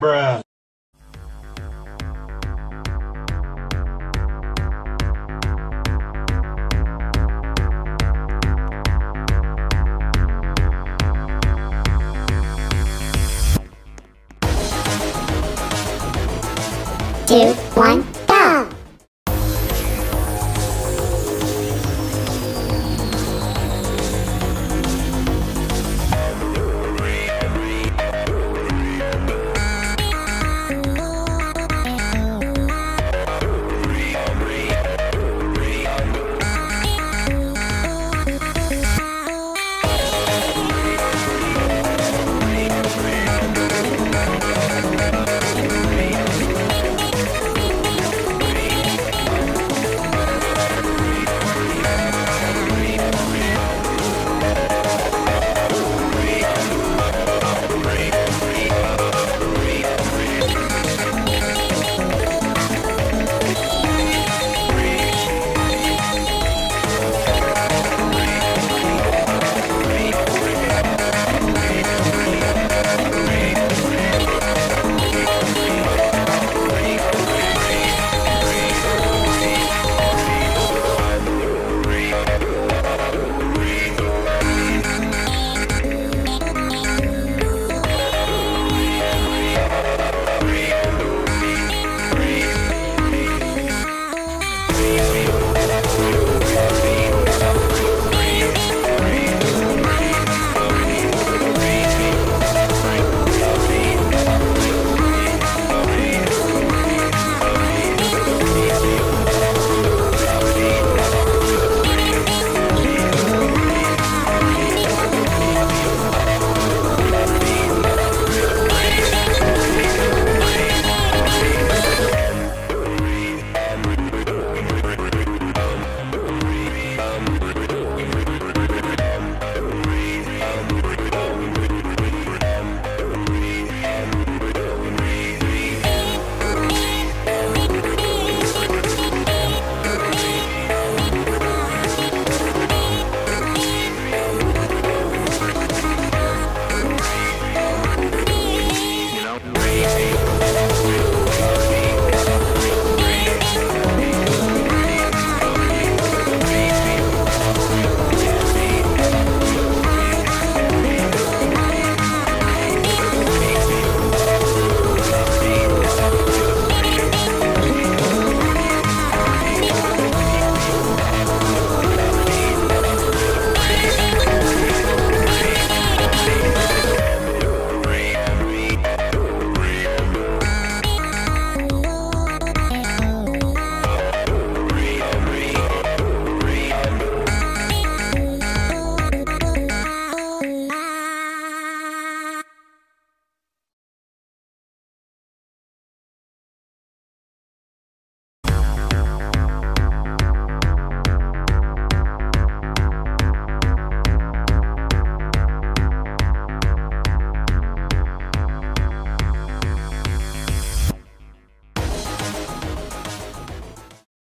Bruh. Two, one.